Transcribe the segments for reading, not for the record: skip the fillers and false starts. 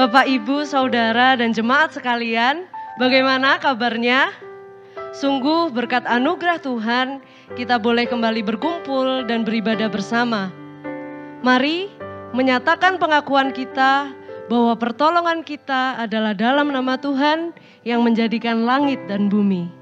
Bapak, Ibu, Saudara, dan jemaat sekalian, bagaimana kabarnya? Sungguh berkat anugerah Tuhan, kita boleh kembali berkumpul dan beribadah bersama. Mari menyatakan pengakuan kita bahwa pertolongan kita adalah dalam nama Tuhan yang menjadikan langit dan bumi.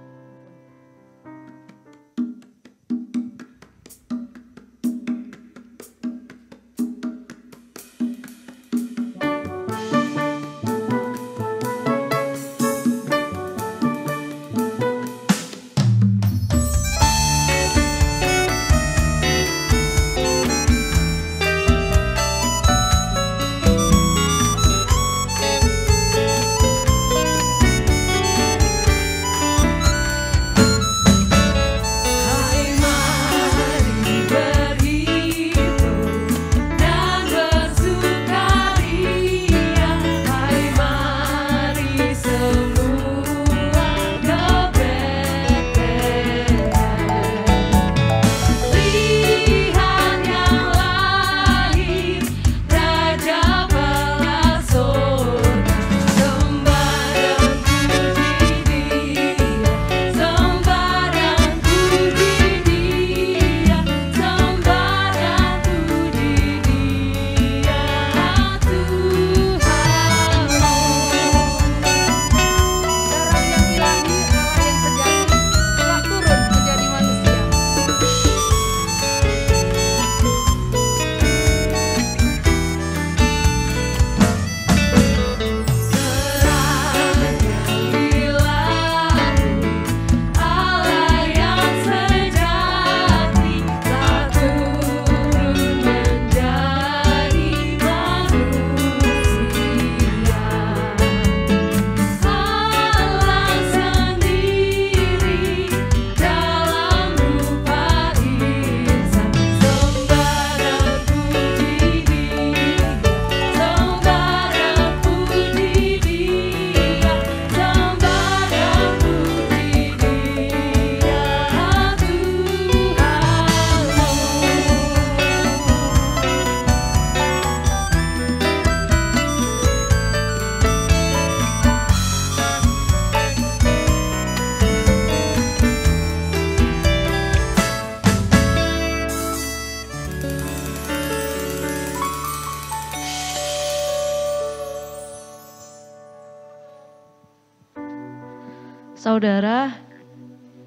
Saudara,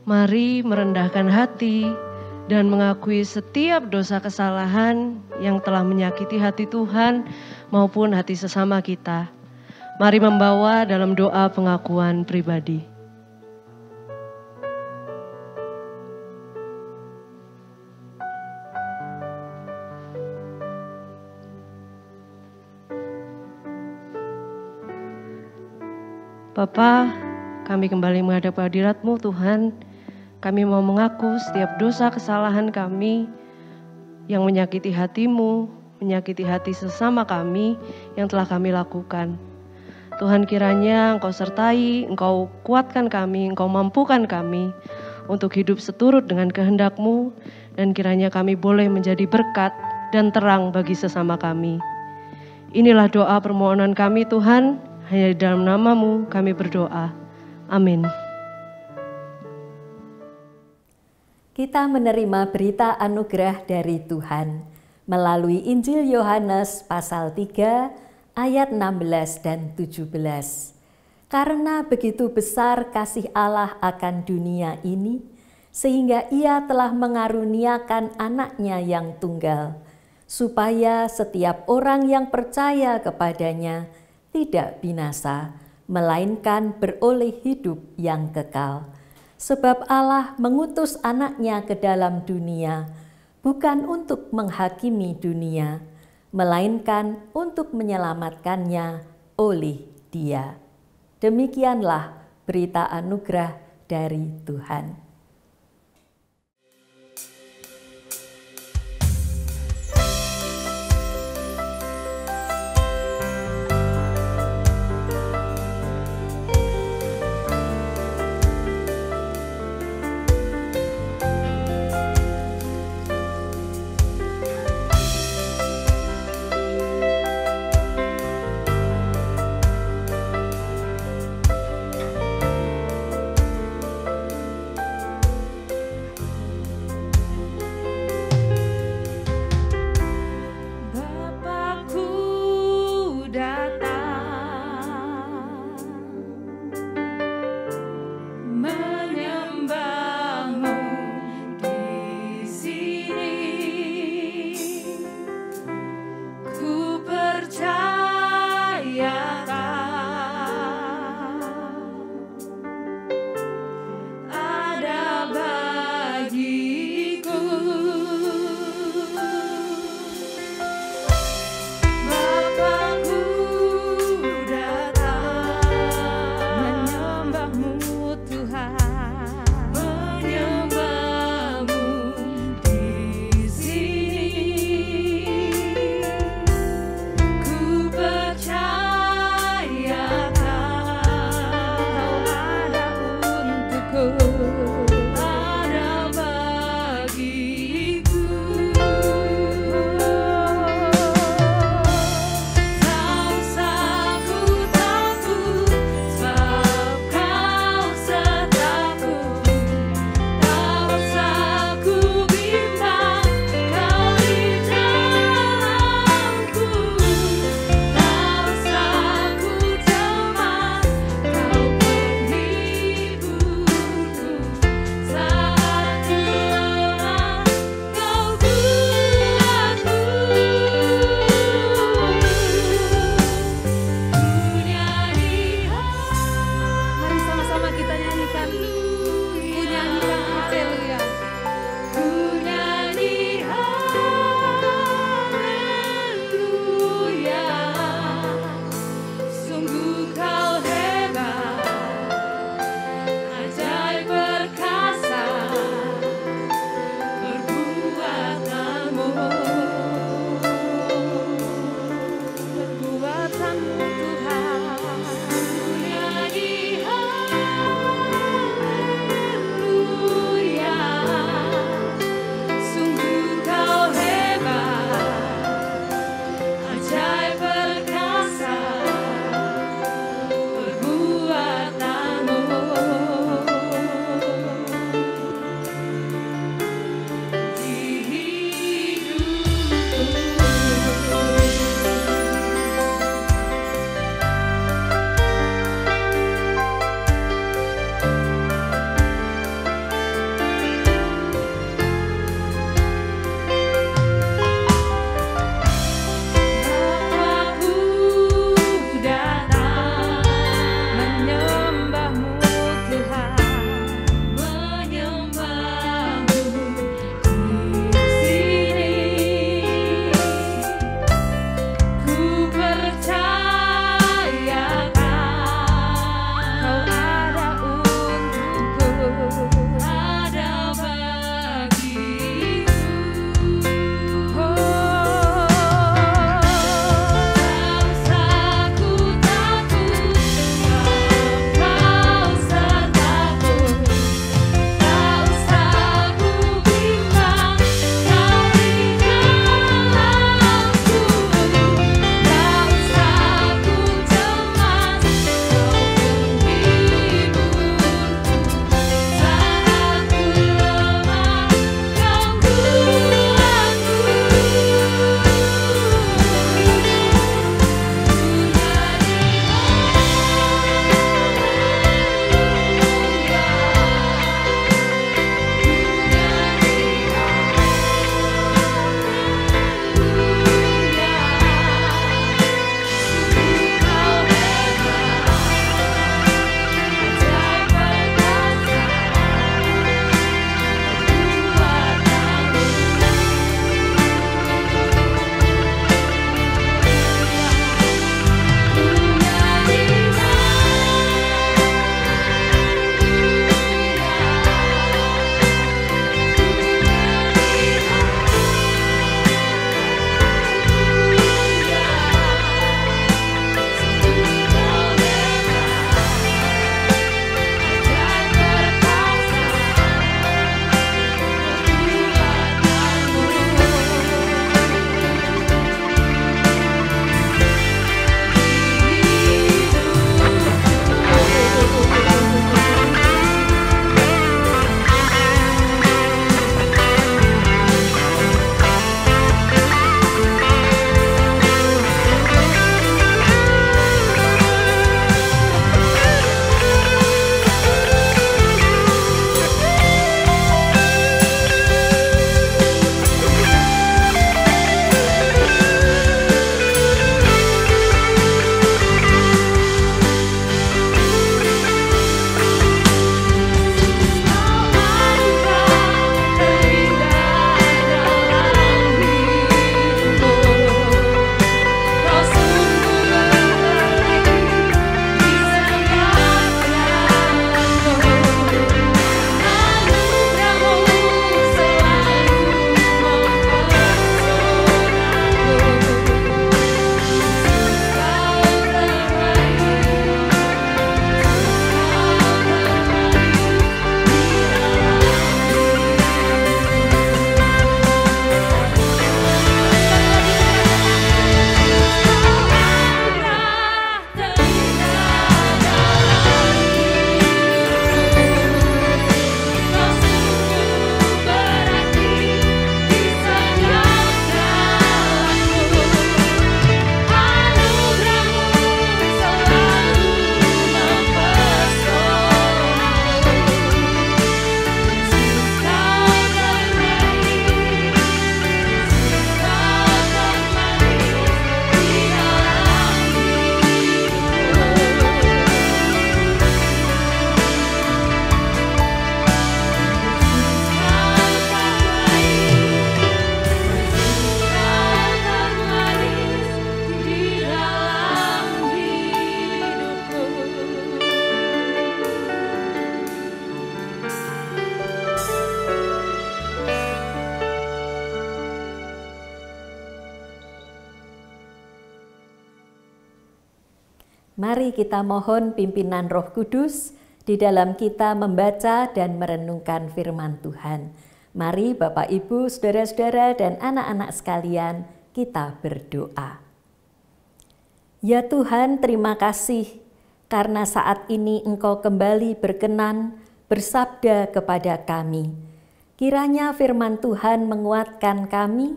mari merendahkan hati dan mengakui setiap dosa kesalahan yang telah menyakiti hati Tuhan maupun hati sesama kita. Mari membawa dalam doa pengakuan pribadi. Bapa, kami kembali menghadap hadirat-Mu Tuhan, kami mau mengaku setiap dosa kesalahan kami yang menyakiti hati-Mu, menyakiti hati sesama kami yang telah kami lakukan. Tuhan, kiranya Engkau sertai, Engkau kuatkan kami, Engkau mampukan kami untuk hidup seturut dengan kehendak-Mu, dan kiranya kami boleh menjadi berkat dan terang bagi sesama kami. Inilah doa permohonan kami Tuhan, hanya di dalam nama-Mu kami berdoa. Amin. Kita menerima berita anugerah dari Tuhan melalui Injil Yohanes pasal 3 ayat 16 dan 17. Karena begitu besar kasih Allah akan dunia ini, sehingga Ia telah mengaruniakan anaknya yang tunggal, supaya setiap orang yang percaya kepadanya tidak binasa, melainkan beroleh hidup yang kekal. Sebab Allah mengutus anaknya ke dalam dunia, bukan untuk menghakimi dunia, melainkan untuk menyelamatkannya oleh Dia. Demikianlah berita anugerah dari Tuhan. Tuhan, mulia di hadapan-Mu. Mari kita mohon pimpinan Roh Kudus di dalam kita membaca dan merenungkan firman Tuhan. Mari Bapak, Ibu, Saudara-saudara dan anak-anak sekalian, kita berdoa. Ya Tuhan, terima kasih karena saat ini Engkau kembali berkenan bersabda kepada kami. Kiranya firman Tuhan menguatkan kami,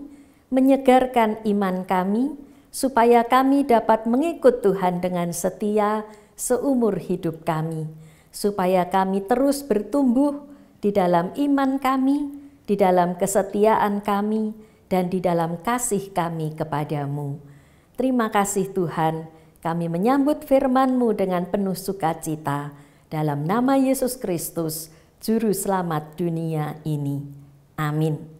menyegarkan iman kami, supaya kami dapat mengikut Tuhan dengan setia seumur hidup kami, supaya kami terus bertumbuh di dalam iman kami, di dalam kesetiaan kami, dan di dalam kasih kami kepadamu. Terima kasih Tuhan, kami menyambut firman-Mu dengan penuh sukacita, dalam nama Yesus Kristus, Juru Selamat dunia ini. Amin.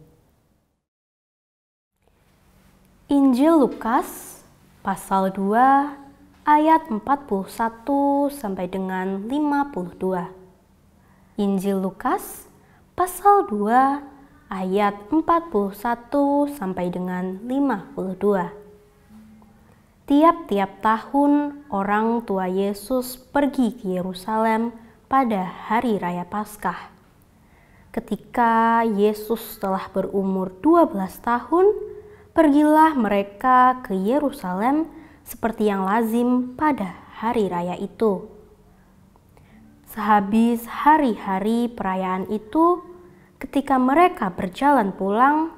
Injil Lukas, pasal 2, ayat 41 sampai dengan 52. Injil Lukas, pasal 2, ayat 41 sampai dengan 52. Tiap-tiap tahun orang tua Yesus pergi ke Yerusalem pada hari raya Paskah. Ketika Yesus telah berumur 12 tahun, pergilah mereka ke Yerusalem seperti yang lazim pada hari raya itu. Sehabis hari-hari perayaan itu, ketika mereka berjalan pulang,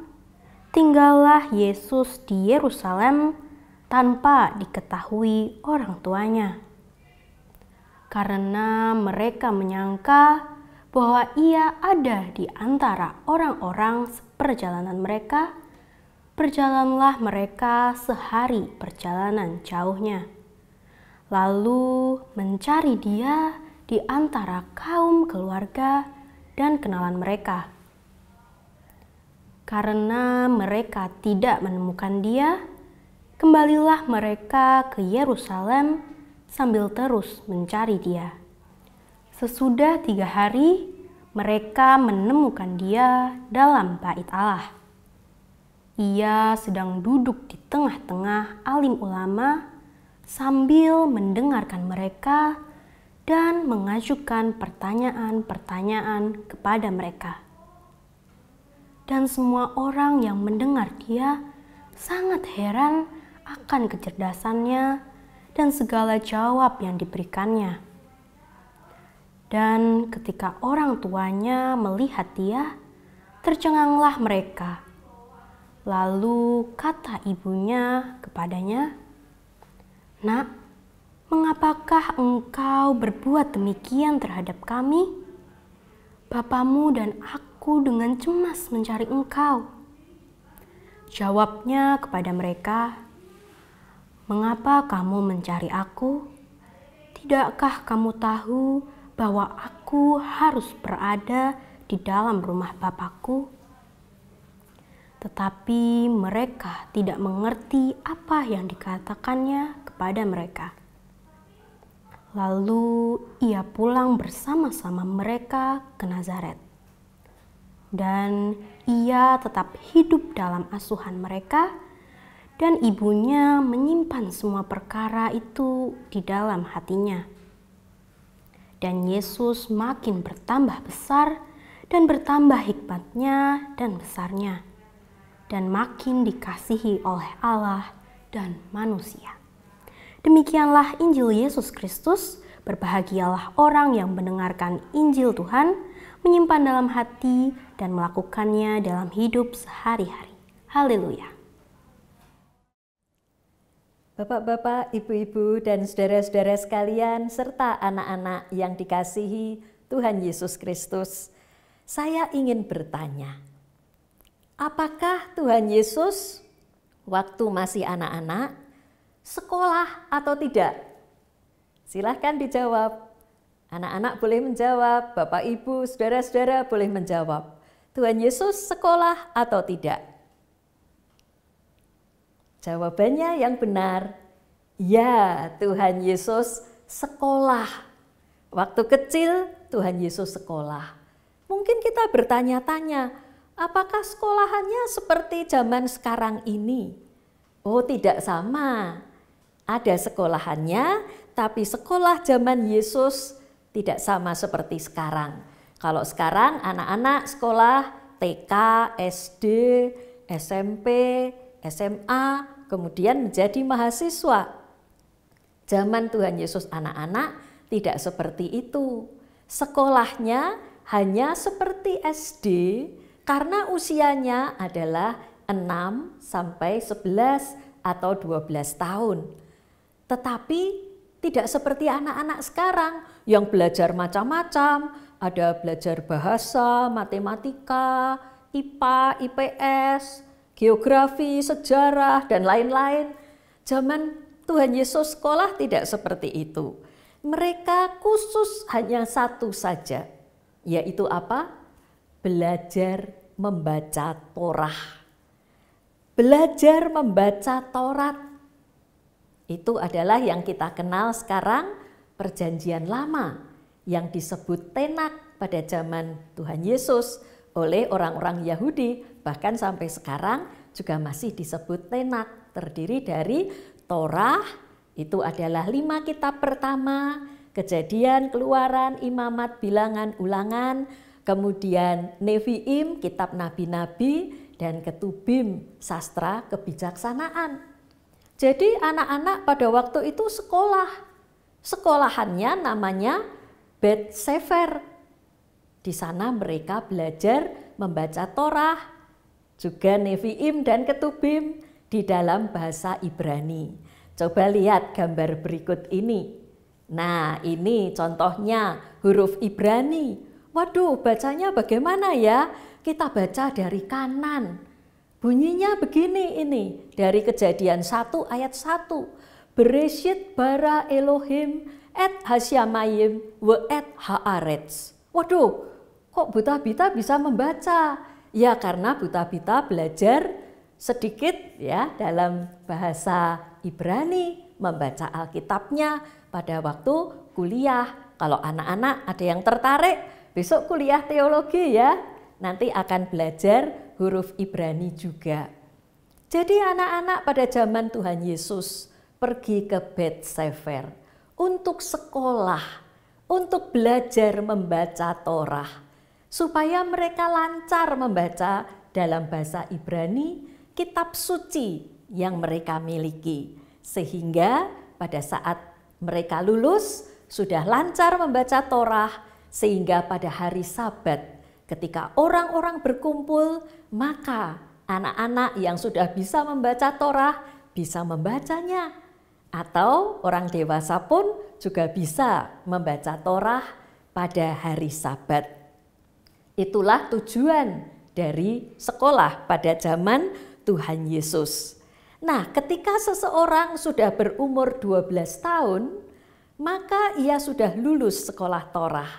tinggallah Yesus di Yerusalem tanpa diketahui orang tuanya, karena mereka menyangka bahwa ia ada di antara orang-orang seperjalanan mereka. Perjalanlah mereka sehari perjalanan jauhnya, lalu mencari dia di antara kaum keluarga dan kenalan mereka. Karena mereka tidak menemukan dia, kembalilah mereka ke Yerusalem sambil terus mencari dia. Sesudah 3 hari, mereka menemukan dia dalam bait Allah. Ia sedang duduk di tengah-tengah alim ulama sambil mendengarkan mereka dan mengajukan pertanyaan-pertanyaan kepada mereka. Dan semua orang yang mendengar dia sangat heran akan kecerdasannya dan segala jawab yang diberikannya. Dan ketika orang tuanya melihat dia, tercenganglah mereka. Lalu kata ibunya kepadanya, "Nak, mengapakah engkau berbuat demikian terhadap kami? Bapamu dan aku dengan cemas mencari engkau." Jawabnya kepada mereka, "Mengapa kamu mencari aku? Tidakkah kamu tahu bahwa aku harus berada di dalam rumah Bapakku?" Tetapi mereka tidak mengerti apa yang dikatakannya kepada mereka. Lalu ia pulang bersama-sama mereka ke Nazaret. Dan ia tetap hidup dalam asuhan mereka, dan ibunya menyimpan semua perkara itu di dalam hatinya. Dan Yesus makin bertambah besar dan bertambah hikmatnya dan besarnya, dan makin dikasihi oleh Allah dan manusia. Demikianlah Injil Yesus Kristus. Berbahagialah orang yang mendengarkan Injil Tuhan, menyimpan dalam hati dan melakukannya dalam hidup sehari-hari. Haleluya. Bapak-bapak, ibu-ibu dan saudara-saudara sekalian serta anak-anak yang dikasihi Tuhan Yesus Kristus, saya ingin bertanya, apakah Tuhan Yesus waktu masih anak-anak sekolah atau tidak? Silahkan dijawab. Anak-anak boleh menjawab, Bapak, Ibu, Saudara-saudara boleh menjawab. Tuhan Yesus sekolah atau tidak? Jawabannya yang benar, ya, Tuhan Yesus sekolah. Waktu kecil Tuhan Yesus sekolah. Mungkin kita bertanya-tanya, apakah sekolahannya seperti zaman sekarang ini? Oh, tidak sama. Ada sekolahannya, Tapi sekolah zaman Yesus tidak sama seperti sekarang. Kalau sekarang anak-anak sekolah TK, SD, SMP, SMA, kemudian menjadi mahasiswa. Zaman Tuhan Yesus anak-anak tidak seperti itu. Sekolahnya hanya seperti SD karena usianya adalah 6 sampai 11 atau 12 tahun. Tetapi tidak seperti anak-anak sekarang yang belajar macam-macam, ada belajar bahasa, matematika, IPA, IPS, geografi, sejarah, dan lain-lain. Zaman Tuhan Yesus sekolah tidak seperti itu. Mereka khusus hanya satu saja, yaitu apa? Belajar membaca Torah. Belajar membaca Taurat itu adalah yang kita kenal sekarang Perjanjian Lama yang disebut Tenach pada zaman Tuhan Yesus oleh orang-orang Yahudi, bahkan sampai sekarang juga masih disebut Tenach, terdiri dari Torah, itu adalah 5 kitab pertama, Kejadian, Keluaran, Imamat, Bilangan, Ulangan, kemudian Nevi'im, kitab nabi-nabi, dan Ketubim, sastra kebijaksanaan. Jadi anak-anak pada waktu itu sekolah. Sekolahannya namanya Bet Sefer. Di sana mereka belajar membaca Torah, juga Nevi'im dan Ketubim di dalam bahasa Ibrani. Coba lihat gambar berikut ini. Nah, ini contohnya huruf Ibrani. Waduh, bacanya bagaimana ya? Kita baca dari kanan. Bunyinya begini ini, dari Kejadian 1 ayat 1. Bereshit bara Elohim et hasyamayim we et haaretz. Waduh, kok buta-bita bisa membaca? Ya karena buta-bita belajar sedikit ya dalam bahasa Ibrani, membaca Alkitabnya pada waktu kuliah. Kalau anak-anak ada yang tertarik, besok kuliah teologi ya. Nanti akan belajar huruf Ibrani juga. Jadi anak-anak pada zaman Tuhan Yesus pergi ke Bet Sefer untuk sekolah, untuk belajar membaca Torah. Supaya mereka lancar membaca dalam bahasa Ibrani kitab suci yang mereka miliki. Sehingga pada saat mereka lulus sudah lancar membaca Torah, sehingga pada hari Sabat ketika orang-orang berkumpul, maka anak-anak yang sudah bisa membaca Torah bisa membacanya. Atau orang dewasa pun juga bisa membaca Torah pada hari Sabat. Itulah tujuan dari sekolah pada zaman Tuhan Yesus. Nah, ketika seseorang sudah berumur 12 tahun, maka ia sudah lulus sekolah Torah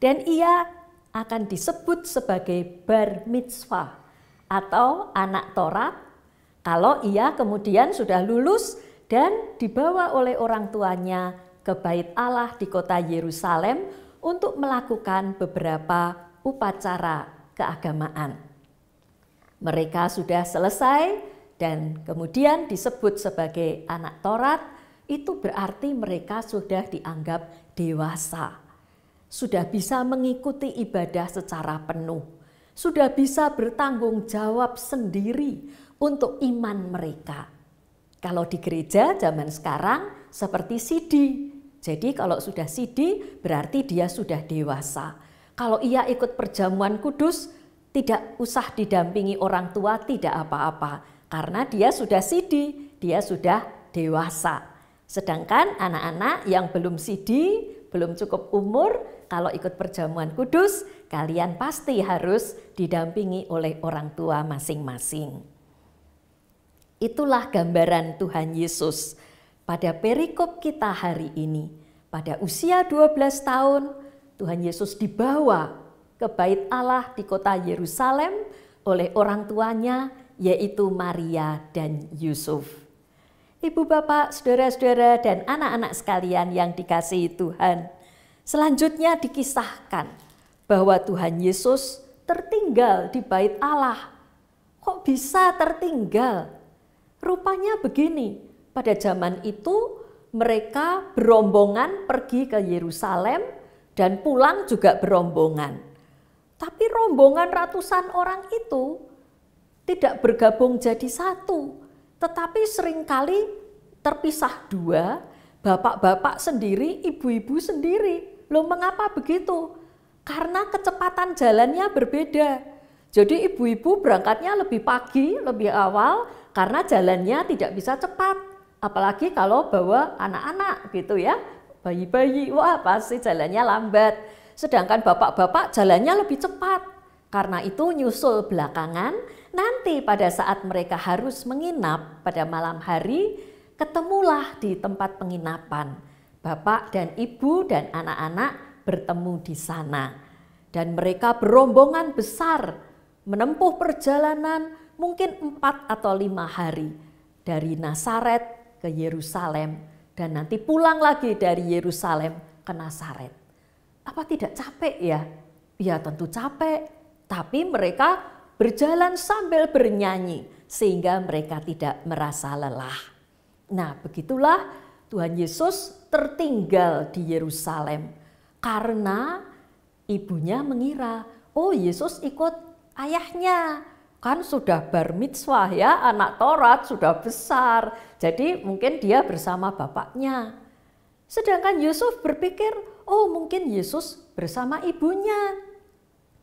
dan ia akan disebut sebagai bar mitzvah atau anak Torah kalau ia kemudian sudah lulus dan dibawa oleh orang tuanya ke Bait Allah di kota Yerusalem untuk melakukan beberapa upacara keagamaan. Mereka sudah selesai dan kemudian disebut sebagai anak Torah, itu berarti mereka sudah dianggap dewasa. Sudah bisa mengikuti ibadah secara penuh, sudah bisa bertanggung jawab sendiri untuk iman mereka. Kalau di gereja zaman sekarang seperti CD, jadi kalau sudah CD berarti dia sudah dewasa. Kalau ia ikut perjamuan kudus, tidak usah didampingi orang tua, tidak apa-apa. Karena dia sudah CD, dia sudah dewasa. Sedangkan anak-anak yang belum CD, belum cukup umur, kalau ikut perjamuan kudus, kalian pasti harus didampingi oleh orang tua masing-masing. Itulah gambaran Tuhan Yesus pada perikop kita hari ini. Pada usia 12 tahun, Tuhan Yesus dibawa ke Bait Allah di kota Yerusalem oleh orang tuanya, yaitu Maria dan Yusuf. Ibu, bapak, saudara-saudara, dan anak-anak sekalian yang dikasihi Tuhan, selanjutnya dikisahkan bahwa Tuhan Yesus tertinggal di Bait Allah. Kok bisa tertinggal? Rupanya begini, pada zaman itu mereka berombongan pergi ke Yerusalem dan pulang juga berombongan. Tapi rombongan ratusan orang itu tidak bergabung jadi satu, tetapi seringkali terpisah dua, bapak-bapak sendiri, ibu-ibu sendiri. Loh, mengapa begitu? Karena kecepatan jalannya berbeda. Jadi ibu-ibu berangkatnya lebih pagi, lebih awal, karena jalannya tidak bisa cepat. Apalagi kalau bawa anak-anak gitu ya, bayi-bayi, wah pasti jalannya lambat. Sedangkan bapak-bapak jalannya lebih cepat. Karena itu nyusul belakangan, nanti pada saat mereka harus menginap pada malam hari, ketemulah di tempat penginapan. Bapak dan ibu dan anak-anak bertemu di sana. Dan mereka berombongan besar menempuh perjalanan mungkin 4 atau 5 hari dari Nazaret ke Yerusalem. Dan nanti pulang lagi dari Yerusalem ke Nazaret. Apa tidak capek ya? Ya tentu capek. Tapi mereka berjalan sambil bernyanyi sehingga mereka tidak merasa lelah. Nah begitulah Tuhan Yesus tertinggal di Yerusalem karena ibunya mengira, oh Yesus ikut ayahnya, kan sudah bar mitzvah ya, anak Taurat sudah besar, jadi mungkin dia bersama bapaknya. Sedangkan Yusuf berpikir, oh mungkin Yesus bersama ibunya,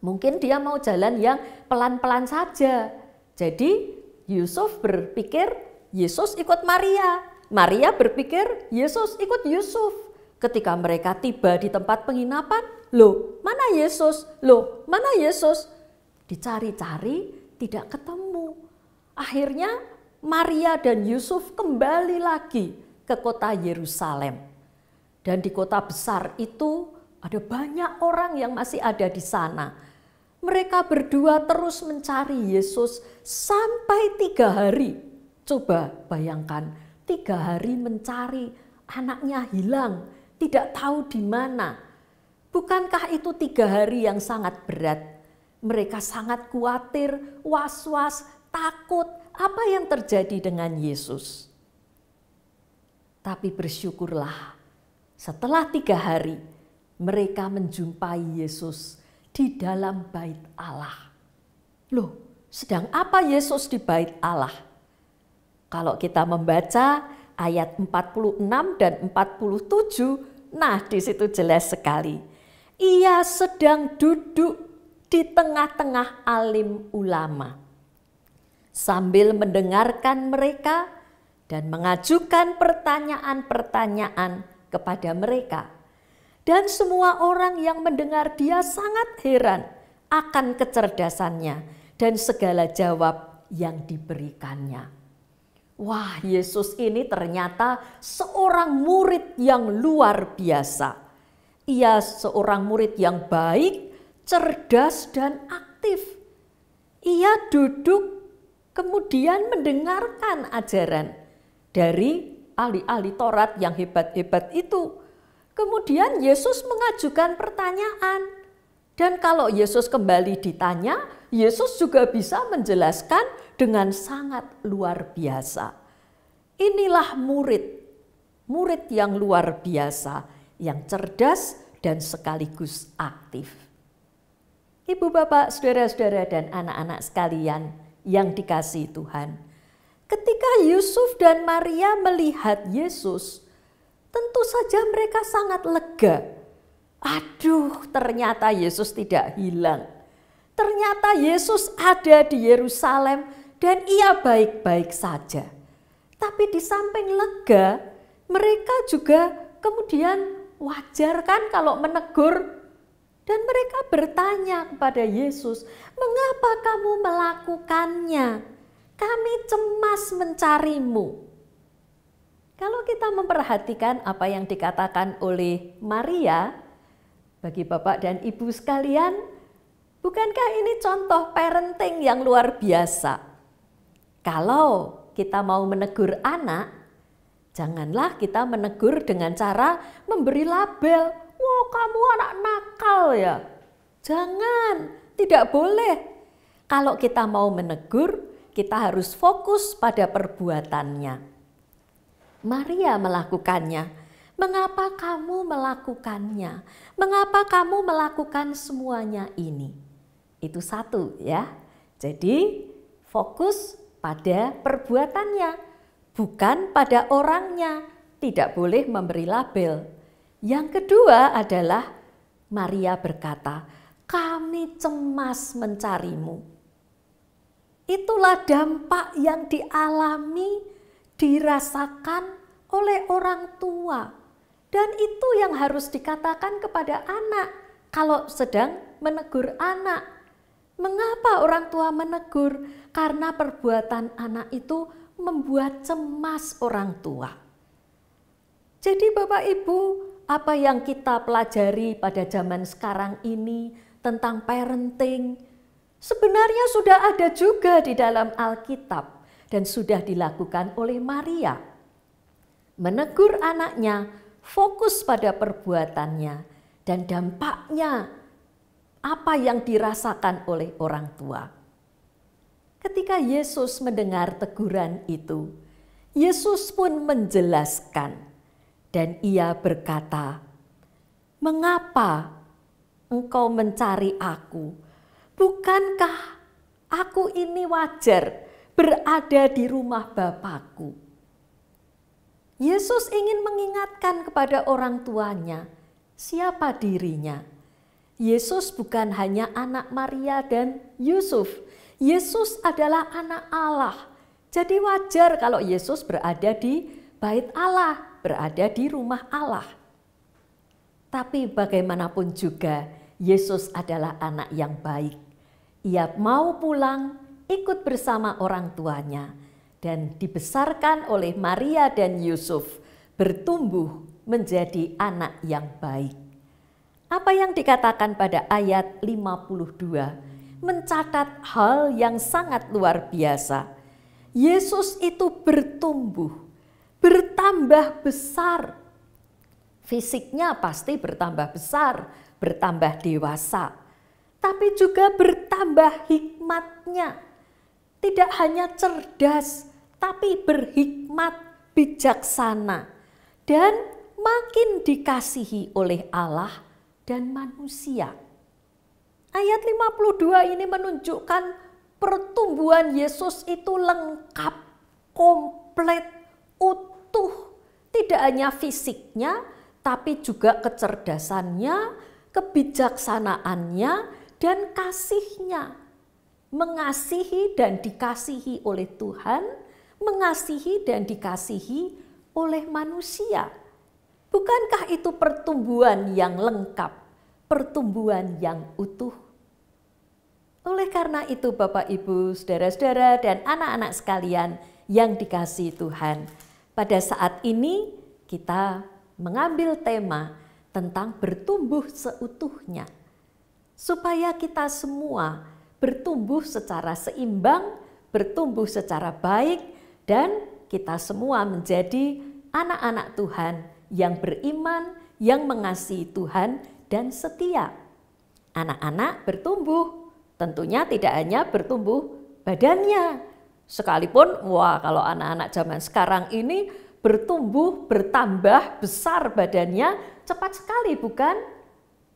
mungkin dia mau jalan yang pelan-pelan saja. Jadi Yusuf berpikir Yesus ikut Maria. Maria berpikir Yesus ikut Yusuf. Ketika mereka tiba di tempat penginapan, loh mana Yesus? Loh mana Yesus? Dicari-cari tidak ketemu. Akhirnya Maria dan Yusuf kembali lagi ke kota Yerusalem. Dan di kota besar itu ada banyak orang yang masih ada di sana. Mereka berdua terus mencari Yesus sampai 3 hari. Coba bayangkan. 3 hari mencari, anaknya hilang, tidak tahu di mana. Bukankah itu 3 hari yang sangat berat? Mereka sangat khawatir, was-was, takut apa yang terjadi dengan Yesus. Tapi bersyukurlah, setelah 3 hari mereka menjumpai Yesus di dalam bait Allah. Loh, sedang apa Yesus di bait Allah? Kalau kita membaca ayat 46 dan 47, nah di situ jelas sekali. Ia sedang duduk di tengah-tengah alim ulama sambil mendengarkan mereka dan mengajukan pertanyaan-pertanyaan kepada mereka. Dan semua orang yang mendengar dia sangat heran akan kecerdasannya dan segala jawab yang diberikannya. Wah, Yesus ini ternyata seorang murid yang luar biasa. Ia seorang murid yang baik, cerdas, dan aktif. Ia duduk kemudian mendengarkan ajaran dari ahli-ahli Taurat yang hebat-hebat itu. Kemudian Yesus mengajukan pertanyaan. Dan kalau Yesus kembali ditanya, Yesus juga bisa menjelaskan dengan sangat luar biasa. Inilah murid yang luar biasa, yang cerdas dan sekaligus aktif. Ibu bapak, saudara-saudara dan anak-anak sekalian yang dikasihi Tuhan. Ketika Yusuf dan Maria melihat Yesus, tentu saja mereka sangat lega. Aduh, ternyata Yesus tidak hilang. Ternyata Yesus ada di Yerusalem dan ia baik-baik saja. Tapi di samping lega, mereka juga kemudian wajar kan kalau menegur. Dan mereka bertanya kepada Yesus, mengapa kamu melakukannya? Kami cemas mencarimu. Kalau kita memperhatikan apa yang dikatakan oleh Maria, bagi bapak dan ibu sekalian, bukankah ini contoh parenting yang luar biasa? Kalau kita mau menegur anak, janganlah kita menegur dengan cara memberi label. Wah, kamu anak nakal ya. Jangan, tidak boleh. Kalau kita mau menegur, kita harus fokus pada perbuatannya. Maria melakukannya. Mengapa kamu melakukannya? Mengapa kamu melakukan semuanya ini? Itu satu ya. Jadi fokus pada perbuatannya, bukan pada orangnya. Tidak boleh memberi label. Yang kedua adalah Maria berkata, "Kami cemas mencarimu." Itulah dampak yang dialami, dirasakan oleh orang tua. Dan itu yang harus dikatakan kepada anak kalau sedang menegur anak. Mengapa orang tua menegur? Karena perbuatan anak itu membuat cemas orang tua. Jadi Bapak Ibu, apa yang kita pelajari pada zaman sekarang ini tentang parenting, sebenarnya sudah ada juga di dalam Alkitab dan sudah dilakukan oleh Maria. Menegur anaknya, fokus pada perbuatannya dan dampaknya, apa yang dirasakan oleh orang tua. Ketika Yesus mendengar teguran itu, Yesus pun menjelaskan dan ia berkata, "Mengapa engkau mencari aku? Bukankah aku ini wajar berada di rumah Bapa-Ku?" Yesus ingin mengingatkan kepada orang tuanya siapa dirinya. Yesus bukan hanya anak Maria dan Yusuf. Yesus adalah anak Allah. Jadi wajar kalau Yesus berada di bait Allah, berada di rumah Allah. Tapi bagaimanapun juga, Yesus adalah anak yang baik. Ia mau pulang, ikut bersama orang tuanya. Dan dibesarkan oleh Maria dan Yusuf, bertumbuh menjadi anak yang baik. Apa yang dikatakan pada ayat 52 mencatat hal yang sangat luar biasa. Yesus itu bertumbuh, bertambah besar. Fisiknya pasti bertambah besar, bertambah dewasa. Tapi juga bertambah hikmatnya. Tidak hanya cerdas, tapi berhikmat, bijaksana, dan makin dikasihi oleh Allah dan manusia. Ayat 52 ini menunjukkan pertumbuhan Yesus itu lengkap, komplit, utuh. Tidak hanya fisiknya, tapi juga kecerdasannya, kebijaksanaannya, dan kasihnya. Mengasihi dan dikasihi oleh Tuhan, mengasihi dan dikasihi oleh manusia. Bukankah itu pertumbuhan yang lengkap, pertumbuhan yang utuh? Oleh karena itu Bapak Ibu, saudara-saudara dan anak-anak sekalian yang dikasihi Tuhan, pada saat ini kita mengambil tema tentang bertumbuh seutuhnya. Supaya kita semua bertumbuh secara seimbang, bertumbuh secara baik, dan kita semua menjadi anak-anak Tuhan yang beriman, yang mengasihi Tuhan, dan setia. Anak-anak bertumbuh, tentunya tidak hanya bertumbuh badannya. Sekalipun, wah kalau anak-anak zaman sekarang ini bertumbuh, bertambah besar badannya, cepat sekali bukan?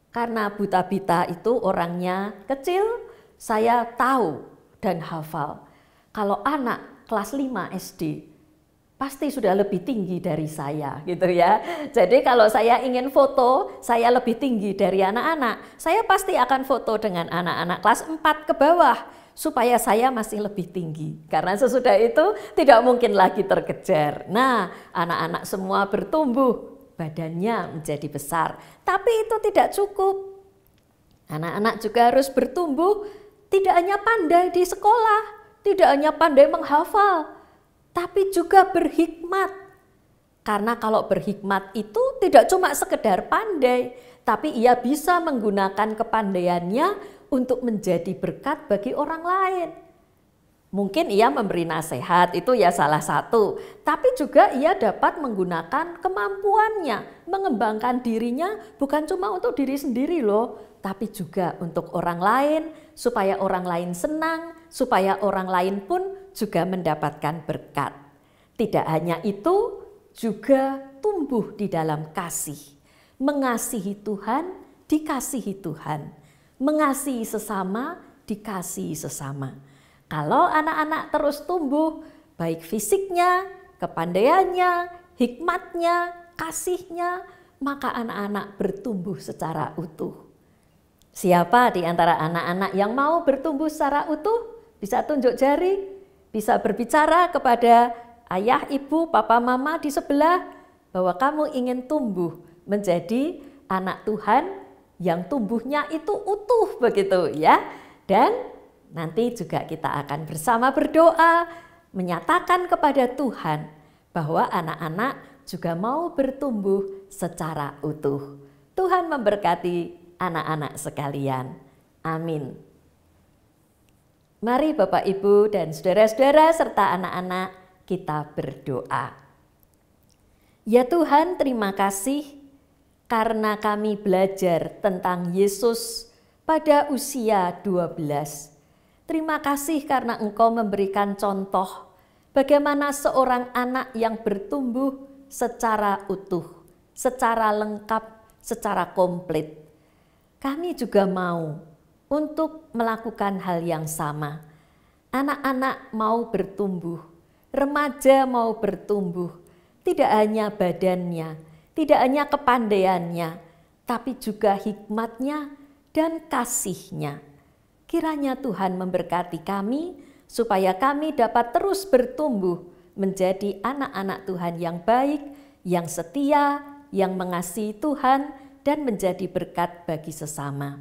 Karena Buta Bita itu orangnya kecil. Saya tahu dan hafal, kalau anak kelas 5 SD pasti sudah lebih tinggi dari saya gitu ya. Jadi kalau saya ingin foto, saya lebih tinggi dari anak-anak. Saya pasti akan foto dengan anak-anak kelas 4 ke bawah supaya saya masih lebih tinggi. Karena sesudah itu tidak mungkin lagi terkejar. Nah, anak-anak semua bertumbuh, badannya menjadi besar. Tapi itu tidak cukup. Anak-anak juga harus bertumbuh. Tidak hanya pandai di sekolah, tidak hanya pandai menghafal, tapi juga berhikmat. Karena kalau berhikmat itu tidak cuma sekedar pandai, tapi ia bisa menggunakan kepandaiannya untuk menjadi berkat bagi orang lain. Mungkin ia memberi nasihat, itu ya salah satu, tapi juga ia dapat menggunakan kemampuannya, mengembangkan dirinya bukan cuma untuk diri sendiri loh, tapi juga untuk orang lain, supaya orang lain senang, supaya orang lain pun juga mendapatkan berkat. Tidak hanya itu, juga tumbuh di dalam kasih. Mengasihi Tuhan, dikasihi Tuhan. Mengasihi sesama, dikasihi sesama. Kalau anak-anak terus tumbuh, baik fisiknya, kepandaiannya, hikmatnya, kasihnya, maka anak-anak bertumbuh secara utuh. Siapa di antara anak-anak yang mau bertumbuh secara utuh? Bisa tunjuk jari, bisa berbicara kepada ayah, ibu, papa, mama di sebelah bahwa kamu ingin tumbuh menjadi anak Tuhan yang tumbuhnya itu utuh begitu ya. Dan nanti juga kita akan bersama berdoa menyatakan kepada Tuhan bahwa anak-anak juga mau bertumbuh secara utuh. Tuhan memberkati anak-anak sekalian. Amin. Mari Bapak, Ibu, dan saudara-saudara serta anak-anak kita berdoa. Ya Tuhan, terima kasih karena kami belajar tentang Yesus pada usia 12. Terima kasih karena Engkau memberikan contoh bagaimana seorang anak yang bertumbuh secara utuh, secara lengkap, secara komplit. Kami juga mau untuk melakukan hal yang sama. Anak-anak mau bertumbuh, remaja mau bertumbuh, tidak hanya badannya, tidak hanya kepandaiannya, tapi juga hikmatnya dan kasihnya. Kiranya Tuhan memberkati kami, supaya kami dapat terus bertumbuh menjadi anak-anak Tuhan yang baik, yang setia, yang mengasihi Tuhan, dan menjadi berkat bagi sesama.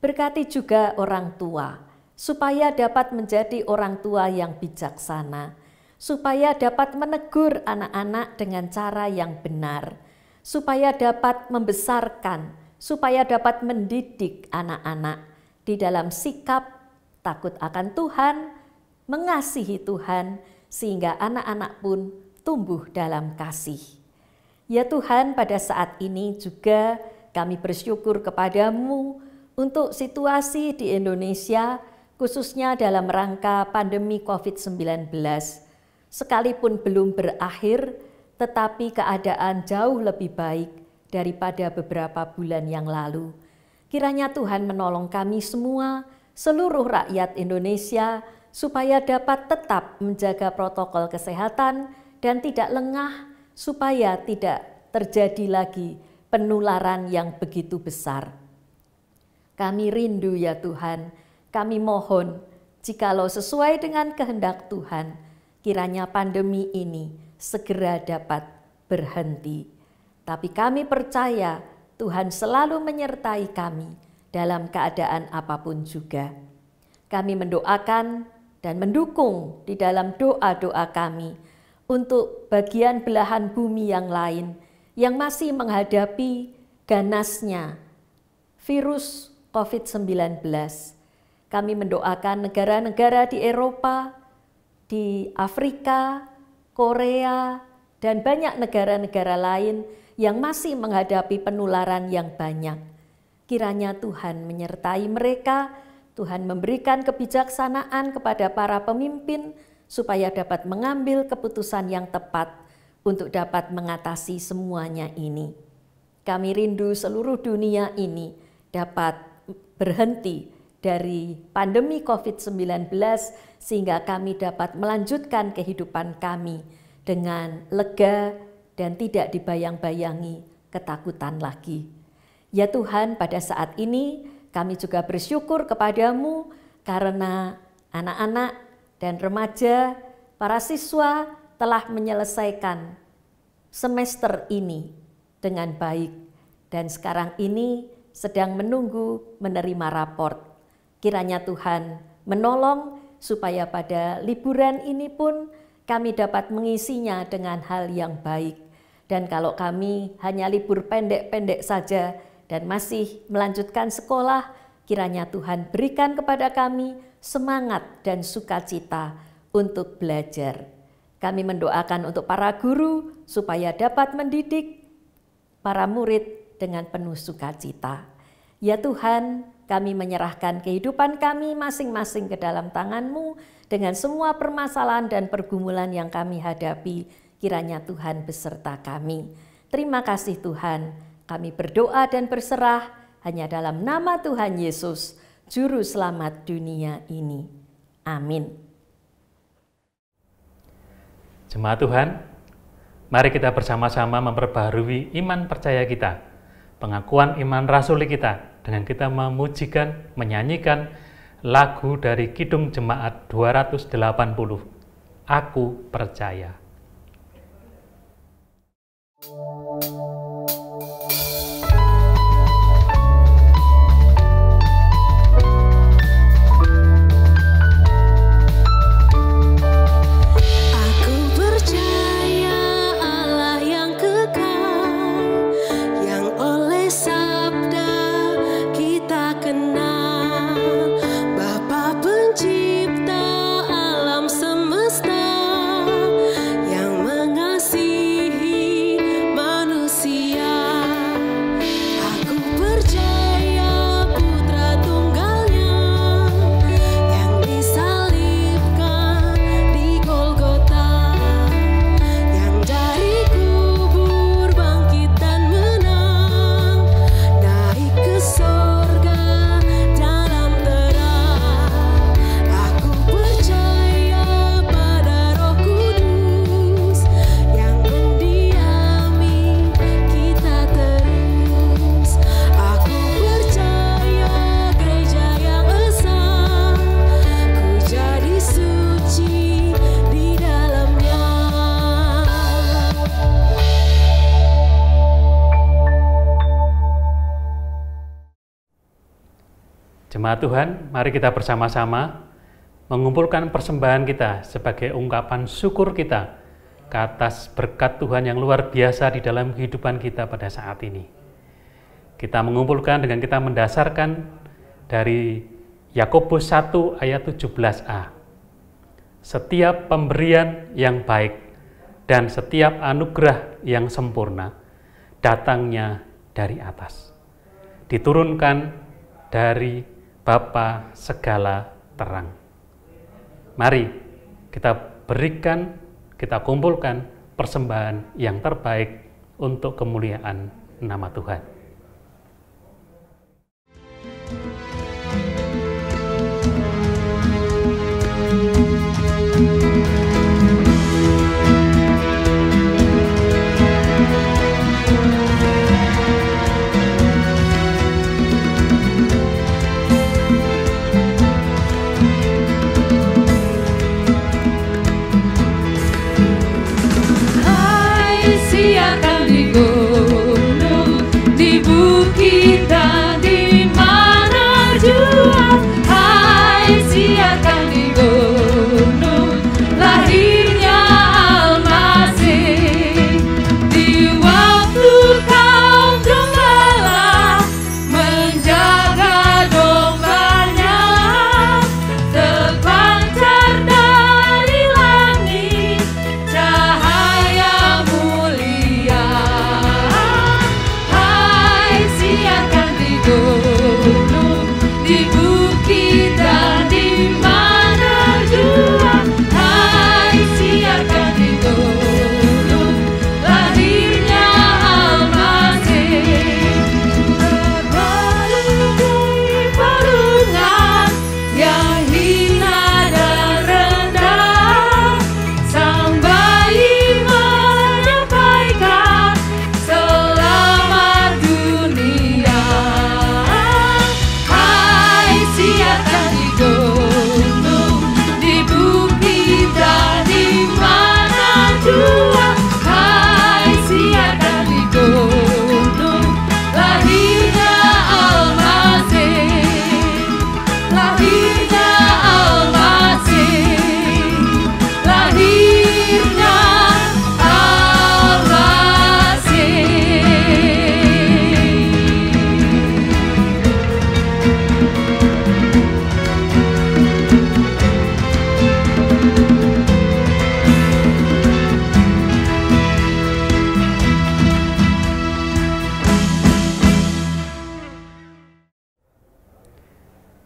Berkati juga orang tua, supaya dapat menjadi orang tua yang bijaksana, supaya dapat menegur anak-anak dengan cara yang benar, supaya dapat membesarkan, supaya dapat mendidik anak-anak di dalam sikap takut akan Tuhan, mengasihi Tuhan, sehingga anak-anak pun tumbuh dalam kasih. Ya Tuhan, pada saat ini juga kami bersyukur kepada-Mu untuk situasi di Indonesia, khususnya dalam rangka pandemi COVID-19. Sekalipun belum berakhir, tetapi keadaan jauh lebih baik daripada beberapa bulan yang lalu. Kiranya Tuhan menolong kami semua, seluruh rakyat Indonesia, supaya dapat tetap menjaga protokol kesehatan dan tidak lengah, supaya tidak terjadi lagi penularan yang begitu besar. Kami rindu ya Tuhan, kami mohon jikalau sesuai dengan kehendak Tuhan, kiranya pandemi ini segera dapat berhenti. Tapi kami percaya Tuhan selalu menyertai kami dalam keadaan apapun juga. Kami mendoakan dan mendukung di dalam doa-doa kami untuk bagian belahan bumi yang lain yang masih menghadapi ganasnya virus COVID-19. Kami mendoakan negara-negara di Eropa, di Afrika, Korea, dan banyak negara-negara lain yang masih menghadapi penularan yang banyak. Kiranya Tuhan menyertai mereka, Tuhan memberikan kebijaksanaan kepada para pemimpin, supaya dapat mengambil keputusan yang tepat untuk dapat mengatasi semuanya ini. Kami rindu seluruh dunia ini dapat berhenti dari pandemi COVID-19 sehingga kami dapat melanjutkan kehidupan kami dengan lega dan tidak dibayang-bayangi ketakutan lagi. Ya Tuhan, pada saat ini kami juga bersyukur kepada-Mu karena anak-anak dan remaja, para siswa telah menyelesaikan semester ini dengan baik dan sekarang ini sedang menunggu menerima raport. Kiranya Tuhan menolong supaya pada liburan ini pun kami dapat mengisinya dengan hal yang baik. Dan kalau kami hanya libur pendek-pendek saja dan masih melanjutkan sekolah, kiranya Tuhan berikan kepada kami semangat dan sukacita untuk belajar. Kami mendoakan untuk para guru supaya dapat mendidik para murid dengan penuh sukacita. Ya Tuhan, kami menyerahkan kehidupan kami masing-masing ke dalam tangan-Mu dengan semua permasalahan dan pergumulan yang kami hadapi. Kiranya Tuhan beserta kami. Terima kasih Tuhan. Kami berdoa dan berserah hanya dalam nama Tuhan Yesus, Juru Selamat dunia ini. Amin. Jemaat Tuhan, mari kita bersama-sama memperbaharui iman percaya kita, pengakuan iman rasuli kita, dengan kita memujikan, menyanyikan lagu dari Kidung Jemaat 280, Aku Percaya. Jemaat Tuhan, mari kita bersama-sama mengumpulkan persembahan kita sebagai ungkapan syukur kita ke atas berkat Tuhan yang luar biasa di dalam kehidupan kita pada saat ini. Kita mengumpulkan dengan kita mendasarkan dari Yakobus 1 ayat 17a. Setiap pemberian yang baik dan setiap anugerah yang sempurna datangnya dari atas, diturunkan dari Bapa segala terang. Mari kita berikan, kita kumpulkan persembahan yang terbaik untuk kemuliaan nama Tuhan.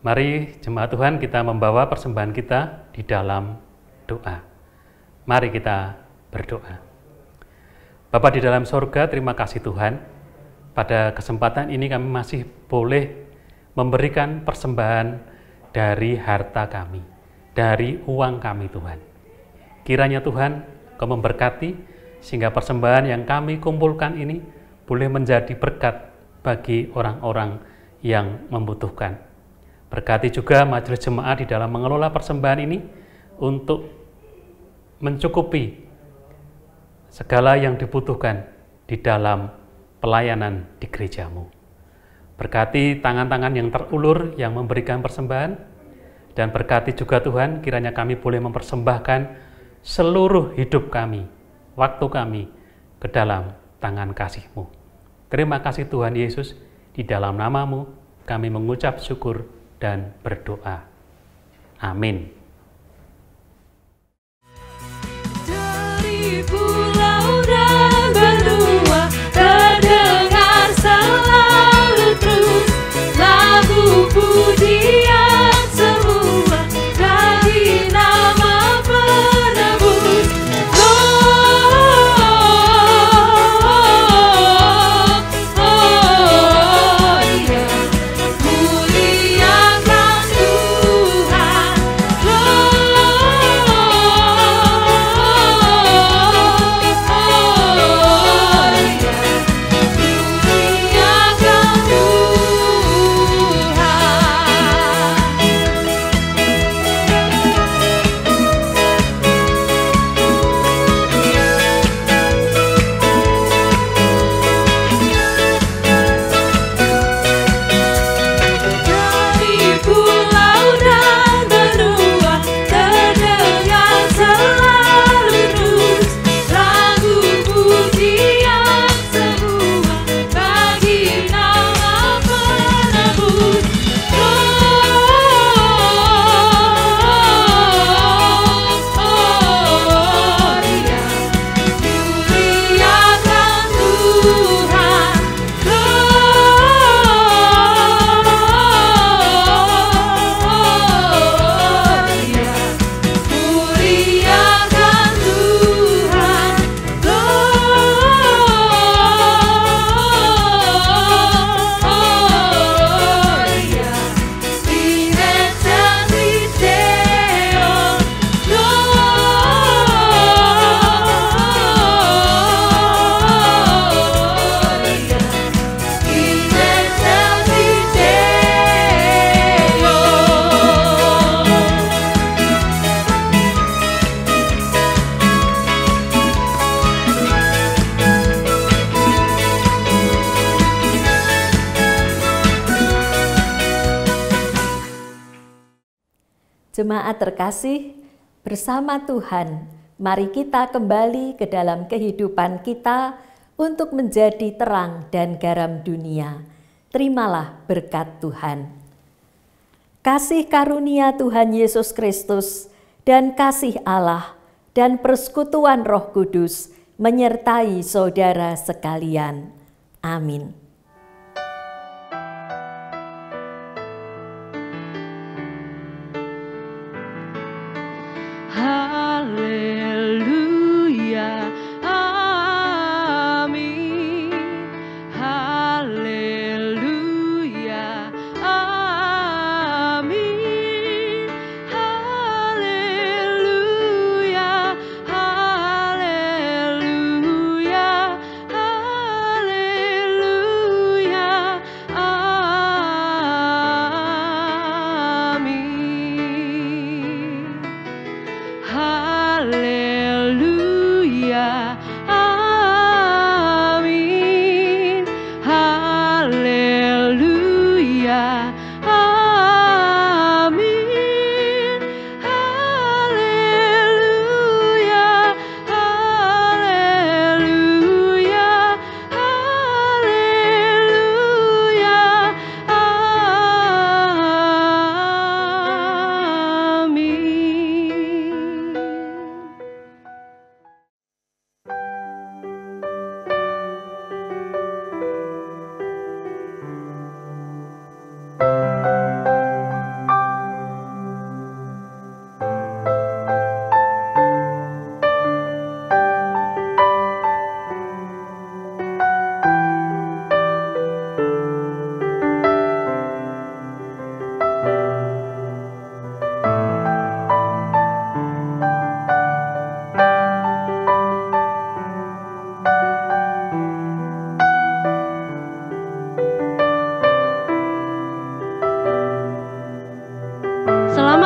Mari jemaat Tuhan, kita membawa persembahan kita di dalam doa. Mari kita berdoa. Bapa di dalam surga, terima kasih Tuhan. Pada kesempatan ini kami masih boleh memberikan persembahan dari harta kami, dari uang kami Tuhan. Kiranya Tuhan, Kau memberkati sehingga persembahan yang kami kumpulkan ini boleh menjadi berkat bagi orang-orang yang membutuhkan. Berkati juga majelis jemaat di dalam mengelola persembahan ini untuk mencukupi segala yang dibutuhkan di dalam pelayanan di gerejamu. Berkati tangan-tangan yang terulur yang memberikan persembahan, dan berkati juga Tuhan kiranya kami boleh mempersembahkan seluruh hidup kami, waktu kami ke dalam tangan kasih-Mu. Terima kasih Tuhan Yesus, di dalam nama-Mu kami mengucap syukur dan berdoa. Amin. Pulau dan benua terdengar selalu terus lagu pujian semua dari nama penebus. Oh, oh, oh, oh, iya, muliakan Tuhan. Jemaat terkasih, bersama Tuhan, mari kita kembali ke dalam kehidupan kita untuk menjadi terang dan garam dunia. Terimalah berkat Tuhan. Kasih karunia Tuhan Yesus Kristus dan kasih Allah dan persekutuan Roh Kudus menyertai saudara sekalian. Amin. Haleluya, amin. Haleluya, amin. Haleluya, haleluya, haleluya.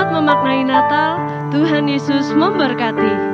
dapat memaknai Natal. Tuhan Yesus memberkati.